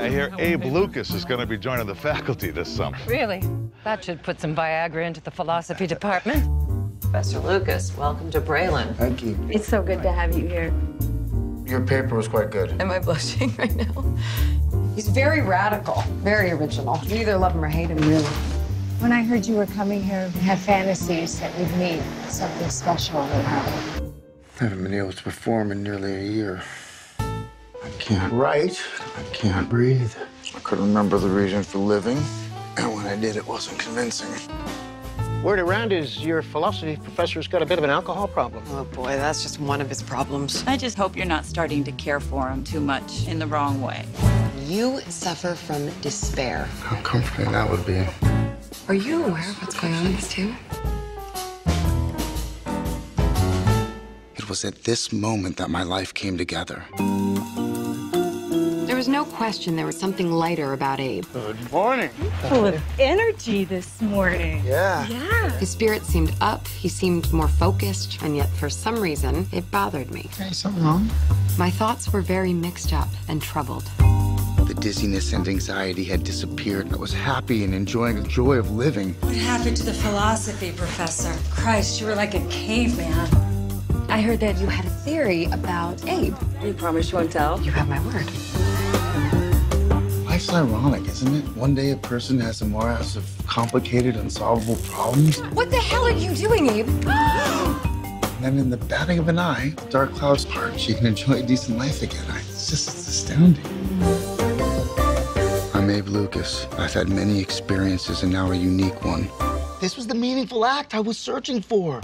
I hear Abe Lucas is going to be joining the faculty this summer. Really? That should put some Viagra into the philosophy department. Professor Lucas, welcome to Braylon. Thank you. It's so good to have you here. Your paper was quite good. Am I blushing right now? He's very radical, very original. You either love him or hate him, really. When I heard you were coming here, I had fantasies that we'd meet something special would happen. I haven't been able to perform in nearly a year. I can't write. I can't breathe. I couldn't remember the reason for living. And when I did, it wasn't convincing. Word around is your philosophy professor's got a bit of an alcohol problem. Oh, boy, that's just one of his problems. I just hope you're not starting to care for him too much in the wrong way. You suffer from despair. How comforting that would be. Are you aware of what's going on in this table? It was at this moment that my life came together. There was no question there was something lighter about Abe. Good morning. Full of energy this morning. Yeah. Yeah. His spirit seemed up, he seemed more focused, and yet for some reason, it bothered me. Hey, something wrong? My thoughts were very mixed up and troubled. The dizziness and anxiety had disappeared. I was happy and enjoying the joy of living. What happened to the philosophy professor? Christ, you were like a caveman. I heard that you had a theory about Abe. You promise you won't tell? You have my word. Life's ironic, isn't it? One day a person has a morass of complicated, unsolvable problems. What the hell are you doing, Abe? And then in the batting of an eye, the dark clouds part, she can enjoy a decent life again. It's just astounding. I'm Abe Lucas. I've had many experiences and now a unique one. This was the meaningful act I was searching for.